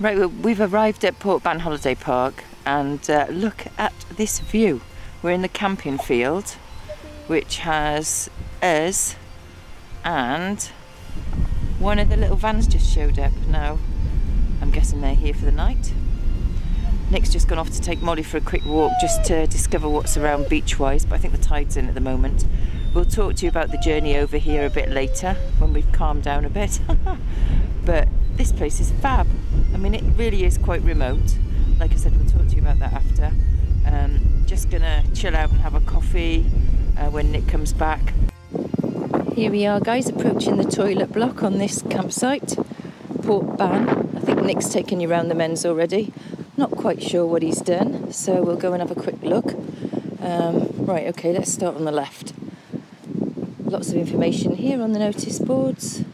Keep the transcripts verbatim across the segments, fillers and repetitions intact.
Right, well, we've arrived at Port Ban Holiday Park, and uh, look at this view. We're in the camping field, which has us and one of the little vans just showed up. Now, I'm guessing they're here for the night. Nick's just gone off to take Molly for a quick walk just to discover what's around beach-wise, but I think the tide's in at the moment. We'll talk to you about the journey over here a bit later when we've calmed down a bit. But this place is fab. I mean, it really is quite remote. Like I said, we'll talk to you about that after. Um, just gonna chill out and have a coffee uh, when Nick comes back. Here we are, guys, approaching the toilet block on this campsite, Port Ban. I think Nick's taken you around the men's already. Not quite sure what he's done, so we'll go and have a quick look. Um, right, okay, let's start on the left. Lots of information here on the notice boards.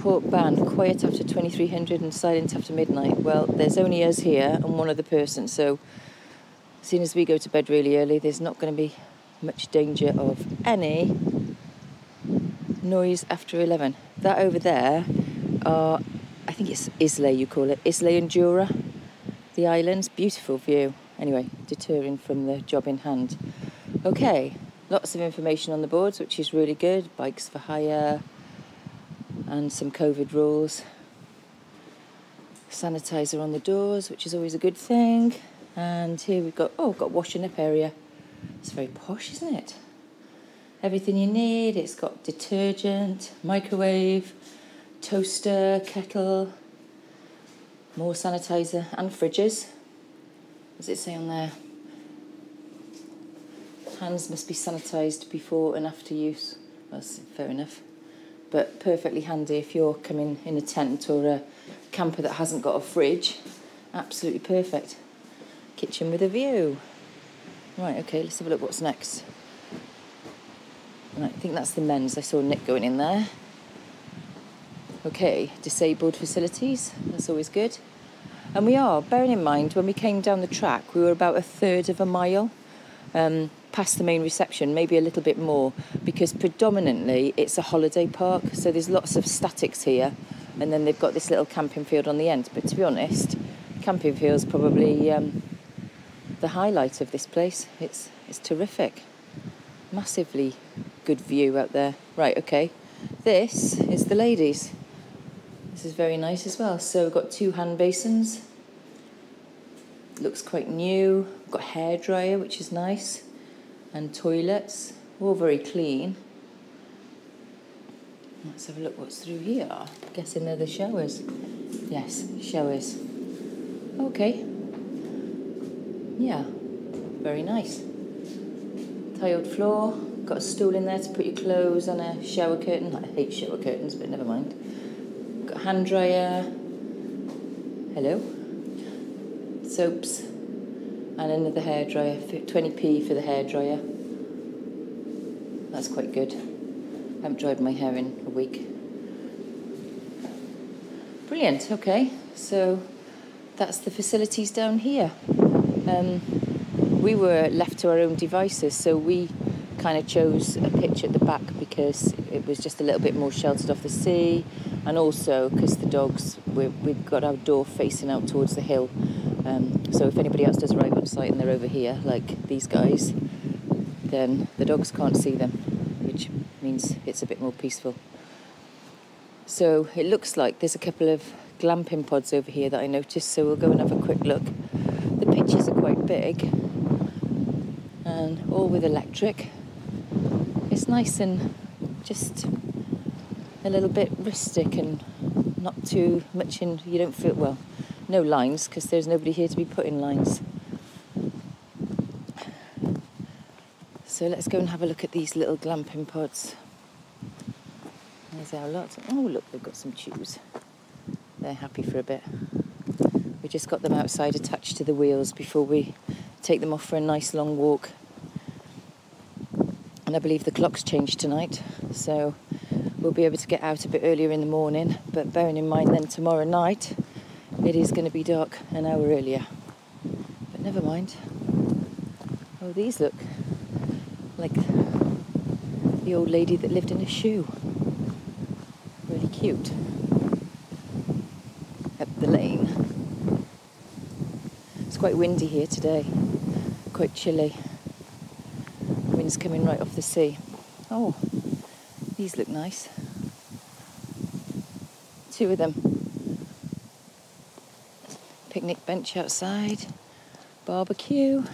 Port Ban, quiet after twenty-three hundred and silent after midnight. Well, there's only us here and one other person, so seeing as we go to bed really early, there's not going to be much danger of any noise after eleven. That over there are, I think it's Islay you call it, Islay and Jura, the islands, beautiful view. Anyway, deterring from the job in hand. Okay, lots of information on the boards, which is really good. Bikes for hire, and some COVID rules. Sanitizer on the doors, which is always a good thing. And here we've got, oh, we've got washing up area. It's very posh, isn't it? Everything you need. It's got detergent, microwave, toaster, kettle, more sanitizer, and fridges. What does it say on there? Hands must be sanitized before and after use. Well, that's fair enough. But perfectly handy if you're coming in a tent or a camper that hasn't got a fridge. Absolutely perfect. Kitchen with a view. Right, okay, let's have a look what's next. Right, I think that's the men's. I saw Nick going in there. Okay, disabled facilities. That's always good. And we are, bearing in mind, when we came down the track, we were about a third of a mile Um, past the main reception, maybe a little bit more, because predominantly it's a holiday park, so there's lots of statics here, and then they've got this little camping field on the end. But to be honest, camping field's probably um, the highlight of this place. It's it's terrific, massively good view out there. Right, okay, this is the ladies. This is very nice as well. So we've got two hand basins. Looks quite new. Got hair dryer, which is nice, and toilets, all very clean. Let's have a look what's through here. I'm guessing they're the showers. Yes, showers. Okay. Yeah, very nice. Tiled floor. Got a stool in there to put your clothes on, a shower curtain. I hate shower curtains, but never mind. Got a hand dryer. Hello. Soaps. And another hairdryer, twenty p for the hairdryer. That's quite good. I haven't dried my hair in a week. Brilliant, okay. So that's the facilities down here. Um, we were left to our own devices, so we kind of chose a pitch at the back because it was just a little bit more sheltered off the sea, and also because the dogs, we, we've got our door facing out towards the hill. Um, so if anybody else does arrive on site and they're over here, like these guys, then the dogs can't see them, which means it's a bit more peaceful. So it looks like there's a couple of glamping pods over here that I noticed, so we'll go and have a quick look. The pitches are quite big, and all with electric. It's nice and just a little bit rustic and not too much in, you don't feel, well, no lines, because there's nobody here to be put in lines. So let's go and have a look at these little glamping pods. There's our lot. Oh, look, they've got some chews. They're happy for a bit. We just got them outside attached to the wheels before we take them off for a nice long walk. And I believe the clock's changed tonight, so we'll be able to get out a bit earlier in the morning. But bearing in mind then tomorrow night, it is going to be dark an hour earlier, but never mind. Oh, these look like the old lady that lived in a shoe. Really cute. Up the lane. quite windy here today, quite chilly. The wind's coming right off the sea. Oh, these look nice. Two of them. Picnic bench outside, barbecue.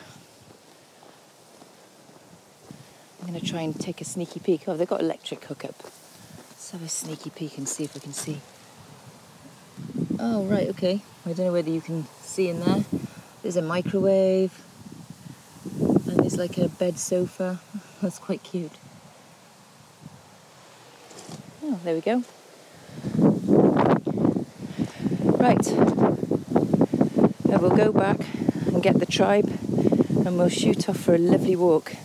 I'm going to try and take a sneaky peek. Oh, they've got electric hookup. Let's have a sneaky peek and see if we can see. Oh, right, okay. I don't know whether you can see in there. There's a microwave. And there's like a bed sofa. That's quite cute. Oh, there we go. Right. I will go back and get the tribe and we'll shoot off for a lovely walk.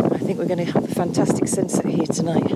I think we're going to have a fantastic sunset here tonight.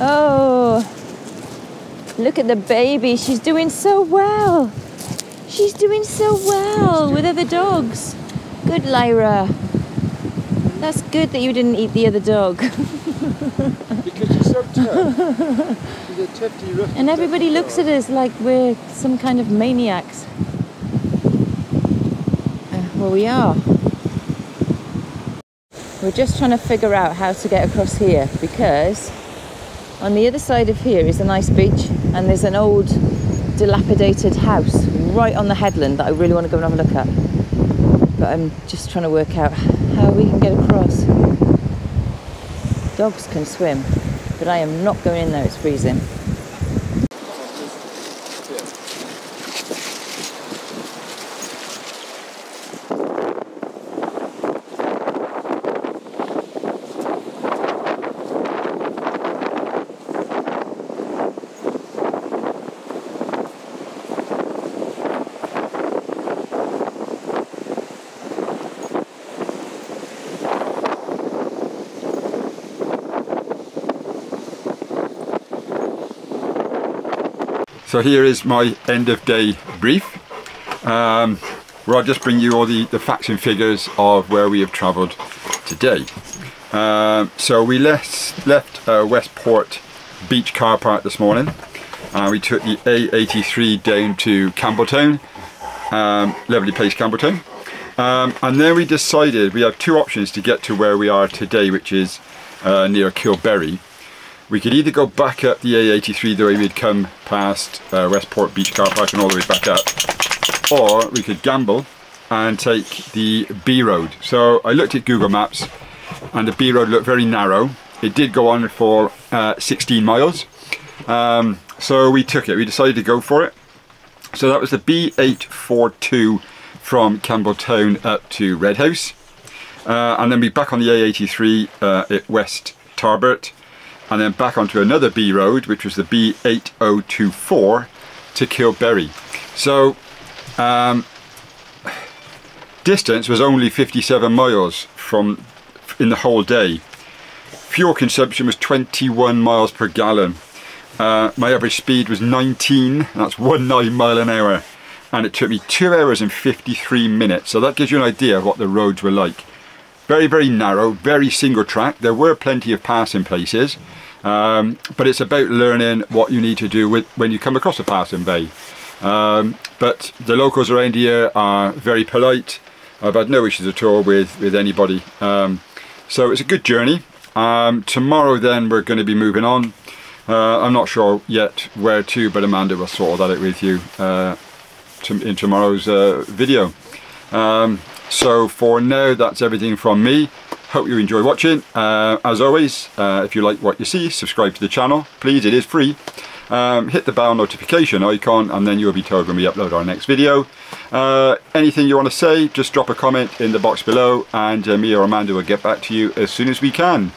Oh, look at the baby. She's doing so well. She's doing so well with other dogs. Good, Lyra. That's good that you didn't eat the other dog. Because she's so tough. She's a tufty, rough. And everybody looks at us like we're some kind of maniacs. Uh, well, we are. We're just trying to figure out how to get across here, because on the other side of here is a nice beach and there's an old dilapidated house right on the headland that I really want to go and have a look at. But I'm just trying to work out how we can get across. Dogs can swim, but I am not going in there, it's freezing. So here is my end of day brief, um, where I'll just bring you all the, the facts and figures of where we have travelled today. Uh, so we left, left uh, Westport Beach Car Park this morning. Uh, we took the A eighty-three down to Campbeltown, um, lovely place Campbeltown. Um, and then we decided we have two options to get to where we are today, which is uh, near Kilberry. We could either go back up the A eighty-three the way we'd come past uh, Westport Beach Car Park and all the way back up, or we could gamble and take the B road. So I looked at Google Maps and the B road looked very narrow. It did go on for uh, sixteen miles, um, so we took it. We decided to go for it. So that was the B eight forty-two from Campbeltown up to Redhouse, uh, and then we back on the A eighty-three uh, at West Tarbert, and then back onto another B road, which was the B eight oh two four to Kilberry. So um, distance was only fifty-seven miles from in the whole day. Fuel consumption was twenty-one miles per gallon. Uh, my average speed was nineteen, that's nineteen mile an hour, and it took me two hours and fifty-three minutes. So that gives you an idea of what the roads were like. Very, very narrow, very single track. There were plenty of passing places, um, but it's about learning what you need to do with when you come across a passing bay. Um, but the locals around here are very polite. I've had no issues at all with, with anybody. Um, so it's a good journey. Um, tomorrow then we're going to be moving on. Uh, I'm not sure yet where to, but Amanda will sort that out with you uh, to, in tomorrow's uh, video. Um, So for now, that's everything from me. Hope you enjoy watching. Uh, as always, uh, if you like what you see, subscribe to the channel, please, it is free. Um, hit the bell notification icon and then you'll be told when we upload our next video. Uh, anything you want to say, just drop a comment in the box below and uh, me or Amanda will get back to you as soon as we can.